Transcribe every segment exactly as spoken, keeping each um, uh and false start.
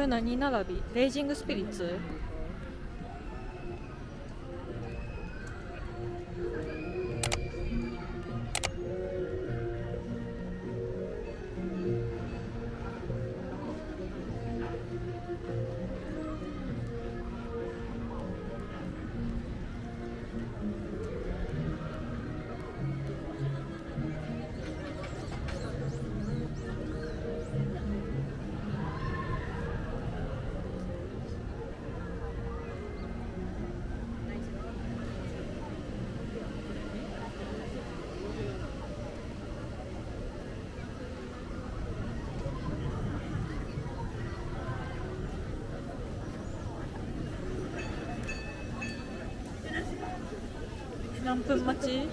れ何並び？レイジングスピリッツ？何分待ち？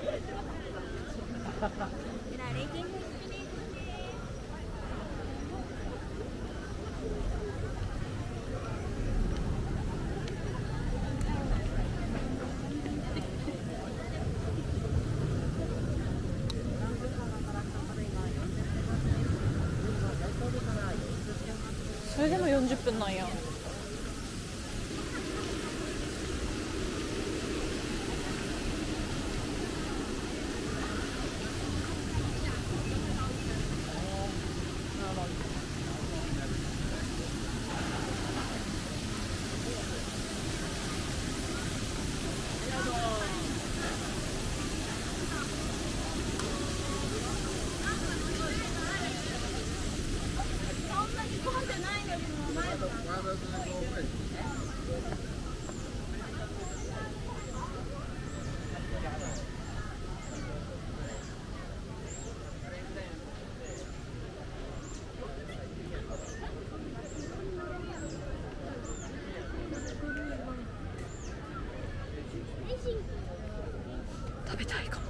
それでもよんじゅっぷんなんや。食べたいかも。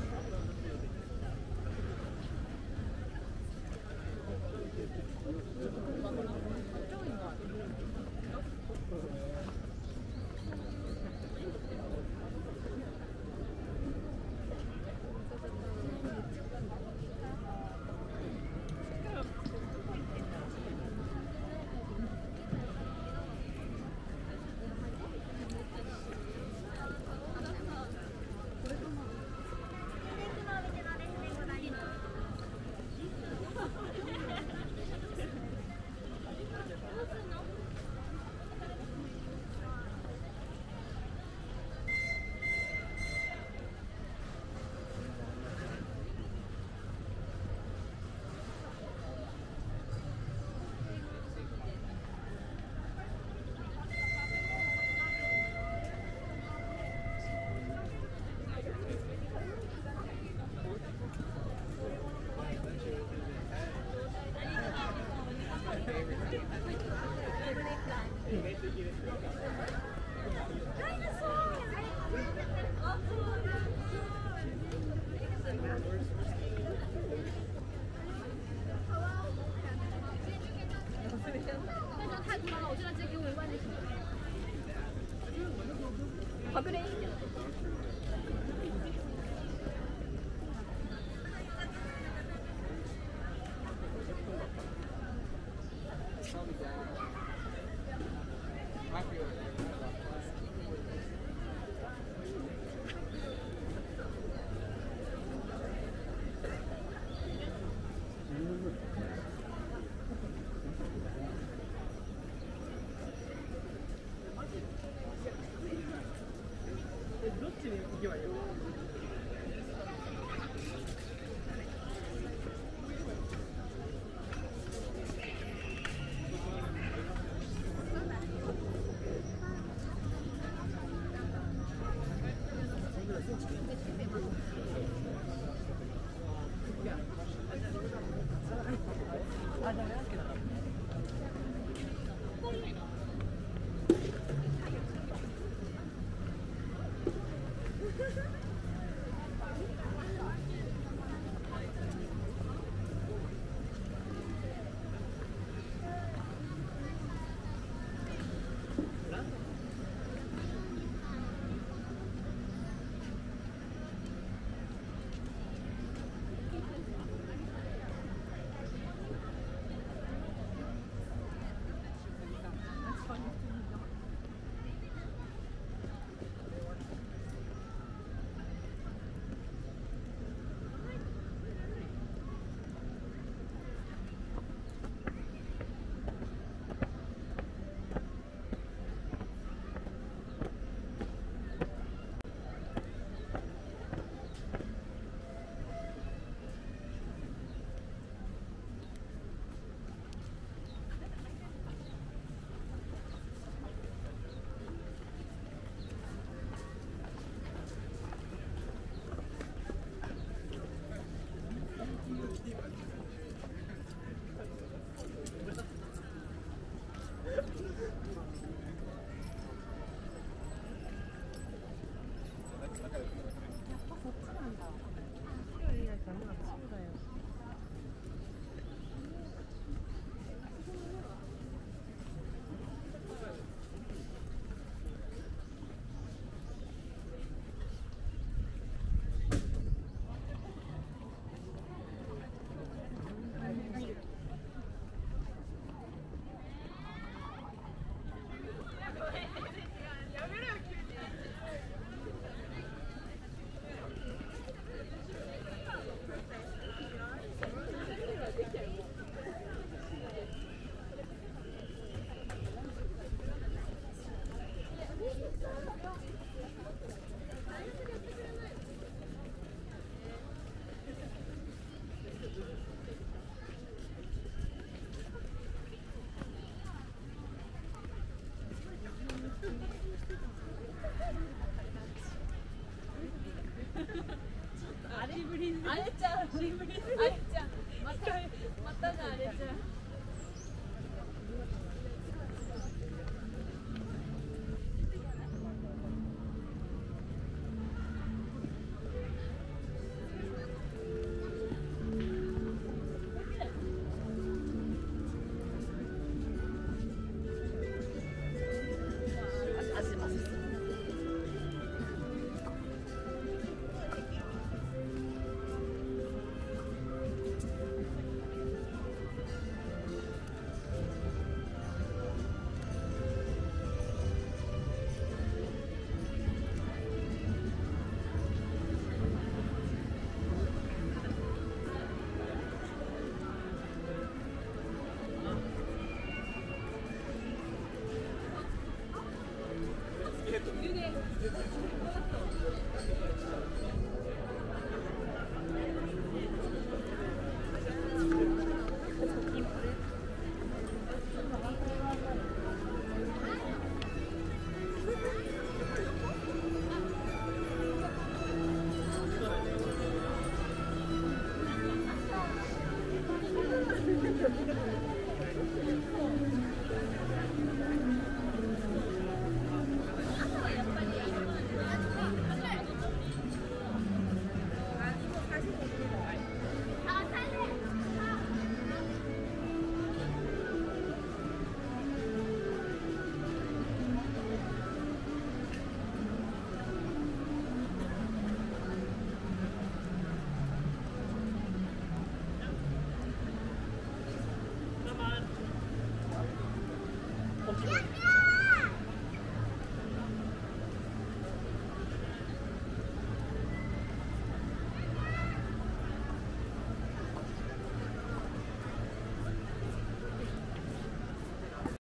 ぶりにあれちゃん、あれちゃん、またまたなあれちゃん。Thank you.